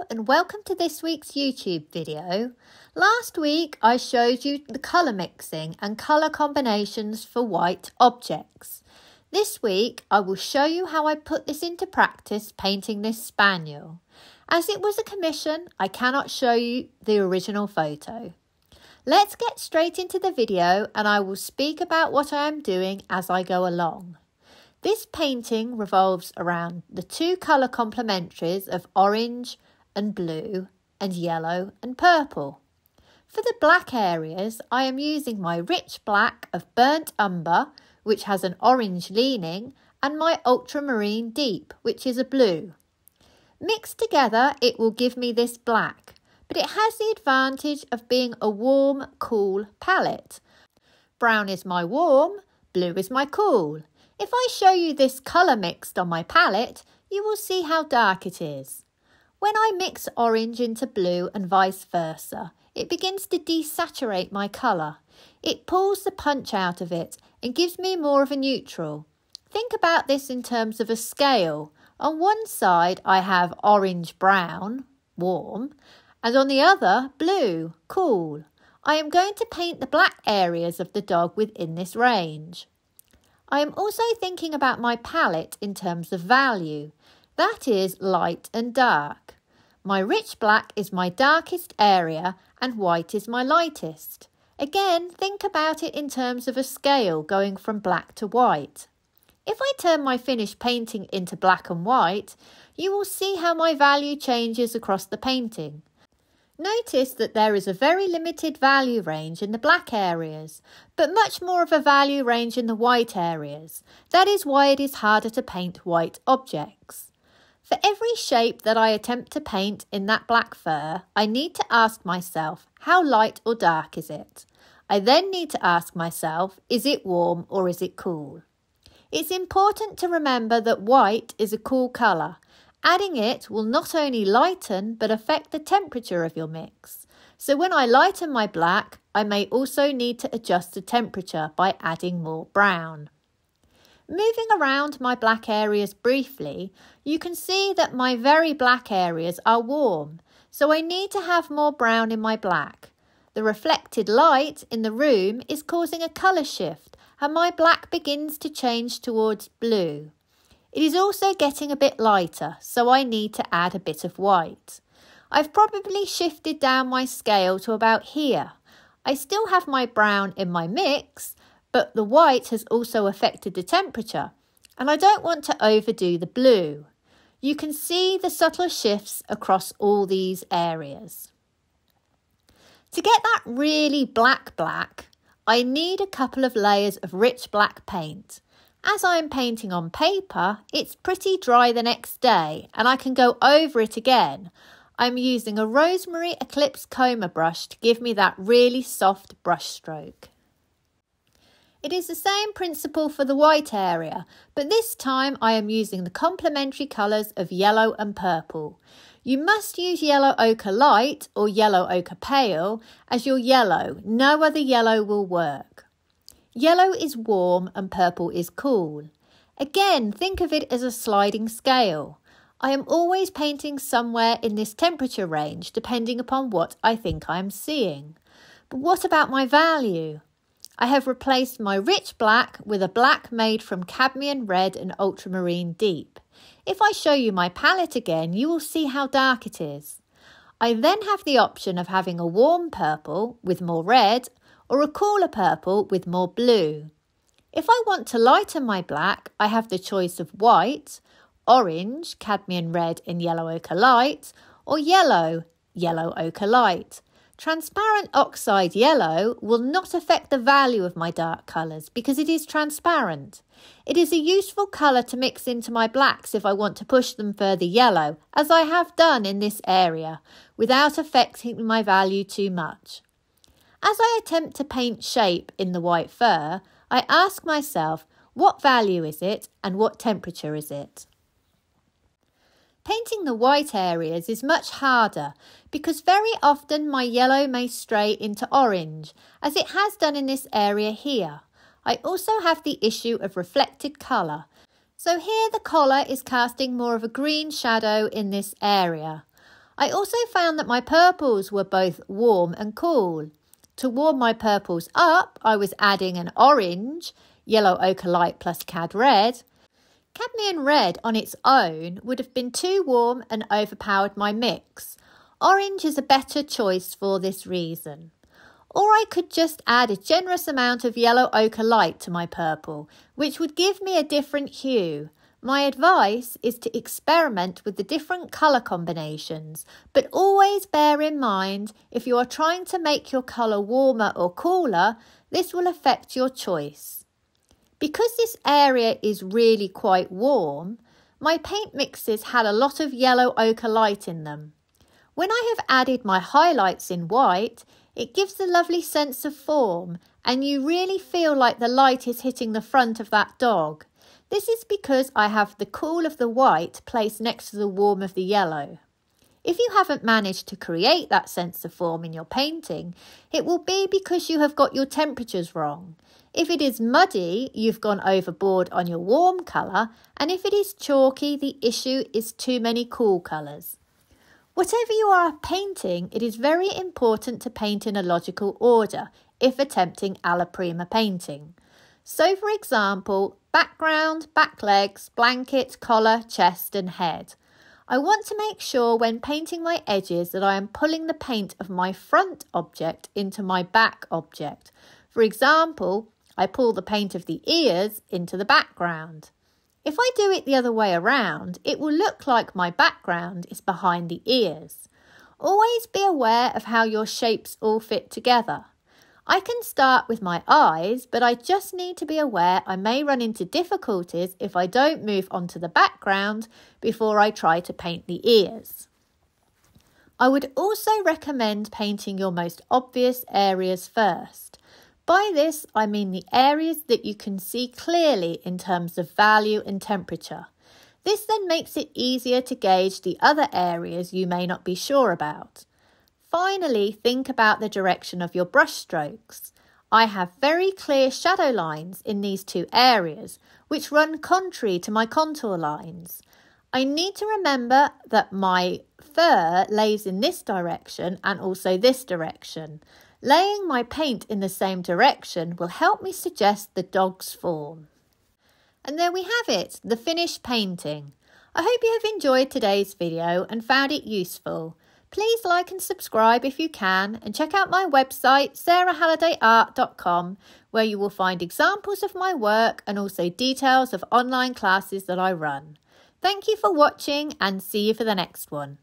Hello and welcome to this week's YouTube video. Last week I showed you the colour mixing and colour combinations for white objects. This week I will show you how I put this into practice painting this spaniel. As it was a commission, I cannot show you the original photo. Let's get straight into the video and I will speak about what I am doing as I go along. This painting revolves around the two colour complementaries of orange and blue and yellow and purple. For the black areas, I am using my rich black of burnt umber, which has an orange leaning, and my ultramarine deep, which is a blue. Mixed together, it will give me this black, but it has the advantage of being a warm, cool palette. Brown is my warm, blue is my cool. If I show you this colour mixed on my palette, you will see how dark it is. When I mix orange into blue and vice versa, it begins to desaturate my colour. It pulls the punch out of it and gives me more of a neutral. Think about this in terms of a scale. On one side I have orange-brown, warm, and on the other blue, cool. I am going to paint the black areas of the dog within this range. I am also thinking about my palette in terms of value, that is light and dark. My rich black is my darkest area and white is my lightest. Again, think about it in terms of a scale going from black to white. If I turn my finished painting into black and white, you will see how my value changes across the painting. Notice that there is a very limited value range in the black areas, but much more of a value range in the white areas. That is why it is harder to paint white objects. For every shape that I attempt to paint in that black fur, I need to ask myself, how light or dark is it? I then need to ask myself, is it warm or is it cool? It's important to remember that white is a cool colour. Adding it will not only lighten but affect the temperature of your mix. So when I lighten my black, I may also need to adjust the temperature by adding more brown. Moving around my black areas briefly, you can see that my very black areas are warm, so I need to have more brown in my black. The reflected light in the room is causing a colour shift and my black begins to change towards blue. It is also getting a bit lighter, so I need to add a bit of white. I've probably shifted down my scale to about here. I still have my brown in my mix, but the white has also affected the temperature, and I don't want to overdo the blue. You can see the subtle shifts across all these areas. To get that really black, I need a couple of layers of rich black paint. As I am painting on paper, it's pretty dry the next day and I can go over it again. I'm using a Rosemary Eclipse Coma brush to give me that really soft brush stroke. It is the same principle for the white area, but this time I am using the complementary colours of yellow and purple. You must use yellow ochre light or yellow ochre pale as your yellow, no other yellow will work. Yellow is warm and purple is cool. Again, think of it as a sliding scale. I am always painting somewhere in this temperature range depending upon what I think I am seeing. But what about my value? I have replaced my rich black with a black made from cadmium red and ultramarine deep. If I show you my palette again, you will see how dark it is. I then have the option of having a warm purple with more red or a cooler purple with more blue. If I want to lighten my black, I have the choice of white, orange, cadmium red and yellow ochre light, or yellow, yellow ochre light. Transparent oxide yellow will not affect the value of my dark colours because it is transparent. It is a useful colour to mix into my blacks if I want to push them further yellow, as I have done in this area, without affecting my value too much. As I attempt to paint shape in the white fur, I ask myself, what value is it and what temperature is it? Painting the white areas is much harder because very often my yellow may stray into orange, as it has done in this area here. I also have the issue of reflected colour, so here the collar is casting more of a green shadow in this area. I also found that my purples were both warm and cool. To warm my purples up, I was adding an orange, yellow ochre light plus cad red. Cadmium red on its own would have been too warm and overpowered my mix. Orange is a better choice for this reason. Or I could just add a generous amount of yellow ochre light to my purple, which would give me a different hue. My advice is to experiment with the different colour combinations, but always bear in mind if you are trying to make your colour warmer or cooler, this will affect your choice. Because this area is really quite warm, my paint mixes had a lot of yellow ochre light in them. When I have added my highlights in white, it gives a lovely sense of form and you really feel like the light is hitting the front of that dog. This is because I have the cool of the white placed next to the warm of the yellow. If you haven't managed to create that sense of form in your painting, it will be because you have got your temperatures wrong. If it is muddy, you've gone overboard on your warm colour, and if it is chalky, the issue is too many cool colours. Whatever you are painting, it is very important to paint in a logical order if attempting alla prima painting. So for example, background, back legs, blanket, collar, chest and head. I want to make sure when painting my edges that I am pulling the paint of my front object into my back object. For example, I pull the paint of the ears into the background. If I do it the other way around, it will look like my background is behind the ears. Always be aware of how your shapes all fit together. I can start with my eyes, but I just need to be aware I may run into difficulties if I don't move onto the background before I try to paint the ears. I would also recommend painting your most obvious areas first. By this, I mean the areas that you can see clearly in terms of value and temperature. This then makes it easier to gauge the other areas you may not be sure about. Finally, think about the direction of your brush strokes. I have very clear shadow lines in these two areas, which run contrary to my contour lines. I need to remember that my fur lays in this direction and also this direction. Laying my paint in the same direction will help me suggest the dog's form. And there we have it, the finished painting. I hope you have enjoyed today's video and found it useful. Please like and subscribe if you can, and check out my website sarahhallidayart.com, where you will find examples of my work and also details of online classes that I run. Thank you for watching and see you for the next one.